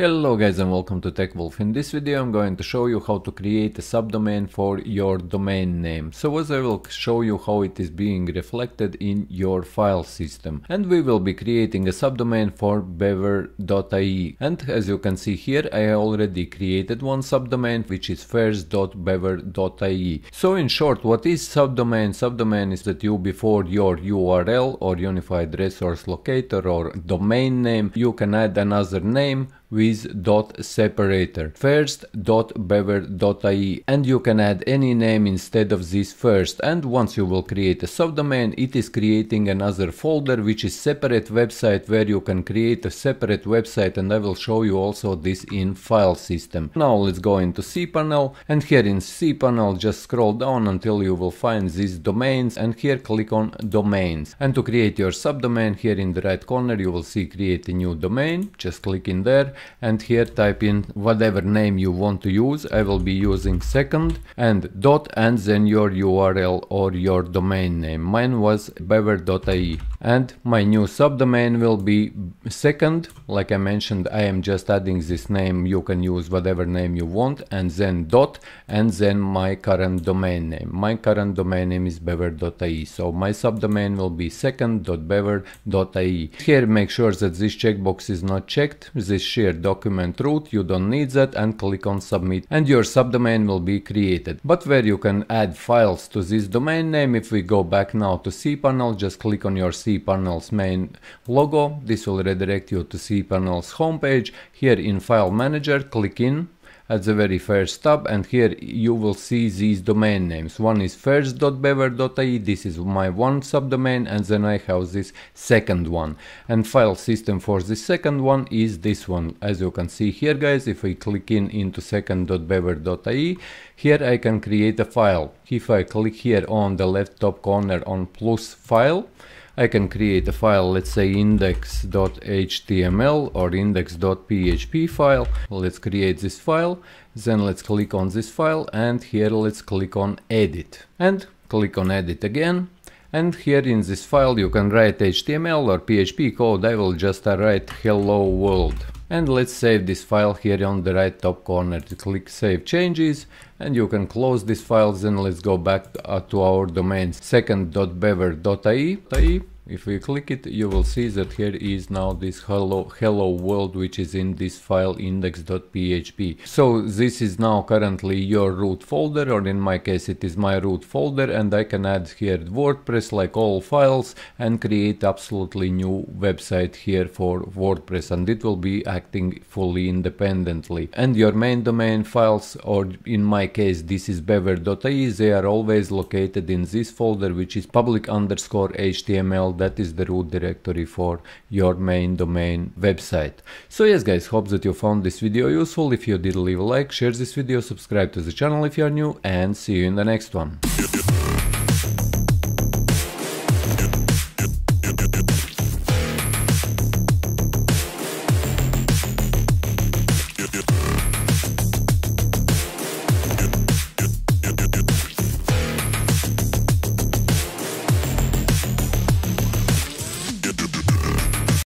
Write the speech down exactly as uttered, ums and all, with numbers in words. Hello guys and welcome to Tech Wolf. In this video I'm going to show you how to create a subdomain for your domain name. So as I will show you how it is being reflected in your file system. And we will be creating a subdomain for bever dot I E. And as you can see here, I already created one subdomain which is first dot bever dot I E. So in short, what is subdomain? Subdomain is that you before your U R L or unified resource locator or domain name, you can add another name with dot separator first dot bever dot I E, and you can add any name instead of this first. And once you will create a subdomain, it is creating another folder which is separate website, where you can create a separate website, and I will show you also this in file system. Now let's go into cPanel, and here in cPanel just scroll down until you will find these domains, and here click on domains. And to create your subdomain, here in the right corner you will see create a new domain. Just click in there and here type in whatever name you want to use. I will be using second and dot and then your U R L or your domain name. Mine was bever dot I E, and my new subdomain will be second. Like I mentioned, I am just adding this name, you can use whatever name you want, and then dot and then my current domain name. My current domain name is bever dot I E, so my subdomain will be second dot bever dot I E. Here make sure that this checkbox is not checked, this share document root, you don't need that, and click on submit, and your subdomain will be created. But where you can add files to this domain name, if we go back now to cPanel, just click on your cPanel's main logo, this will redirect you to cPanel's homepage. Here in File Manager, click in at the very first tab, and here you will see these domain names. One is first dot bever dot I E, this is my one subdomain, and then I have this second one. And file system for the second one is this one. As you can see here guys, if we click in into second dot bever dot I E, here I can create a file. If I click here on the left top corner on plus file, I can create a file, let's say index dot H T M L or index dot P H P file. Let's create this file, then let's click on this file, and here let's click on edit and click on edit again. And here in this file you can write H T M L or P H P code. I will just write hello world. And let's save this file here on the right top corner. Click save changes, and you can close this file. Then let's go back to our domain second dot bever dot I E. If we click it, you will see that here is now this hello hello world, which is in this file index dot P H P. So this is now currently your root folder, or in my case it is my root folder, and I can add here WordPress like all files and create absolutely new website here for WordPress, and it will be acting fully independently. And your main domain files, or in my case this is bever dot I E, they are always located in this folder, which is public underscore H T M L. That is the root directory for your main domain website. So yes guys, hope that you found this video useful. If you did, leave a like, share this video, subscribe to the channel if you are new, and see you in the next one.